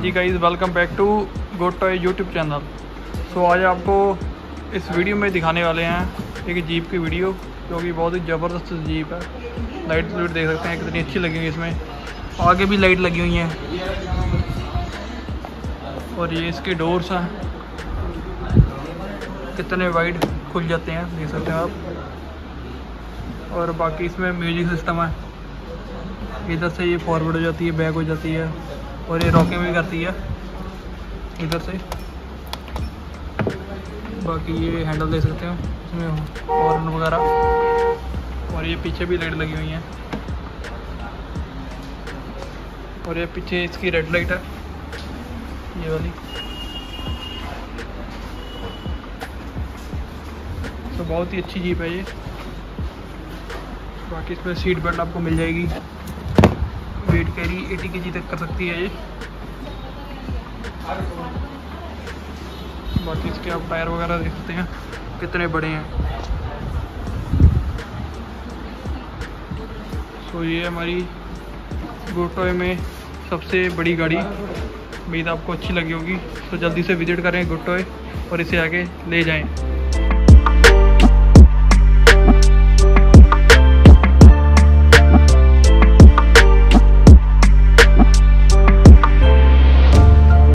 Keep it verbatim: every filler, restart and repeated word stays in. हाँ जी guys, welcome back to Go Toy YouTube channel. So आज आपको इस वीडियो में दिखाने वाले हैं एक जीप की वीडियो, जो कि बहुत ही ज़बरदस्त जीप है। लाइट लूट देख सकते हैं कितनी अच्छी लगी हुई, इसमें आगे भी लाइट लगी हुई हैं और ये इसके डोर्स हैं, कितने वाइड खुल जाते हैं देख सकते हैं आप। और बाकी इसमें म्यूजिक सिस्टम है, इधर से ये फॉरवर्ड हो जाती है, बैक हो जाती है और ये रॉकिंग भी करती है इधर से। बाकी ये हैंडल देख सकते हो, इसमें हॉर्न वगैरह, और ये पीछे भी लाइट लगी हुई है और ये पीछे इसकी रेड लाइट है ये वाली। तो बहुत ही अच्छी जीप है ये। बाकी इसमें सीट बेल्ट आपको मिल जाएगी, वेट कैरी अस्सी केजी तक कर सकती है ये। बाकी इसके आप टायर वगैरह देख सकते हैं कितने बड़े हैं। तो ये हमारी गो टॉय में सबसे बड़ी गाड़ी, उम्मीद आपको अच्छी लगी होगी। तो जल्दी से विजिट करें गो टॉय और इसे आगे ले जाएं।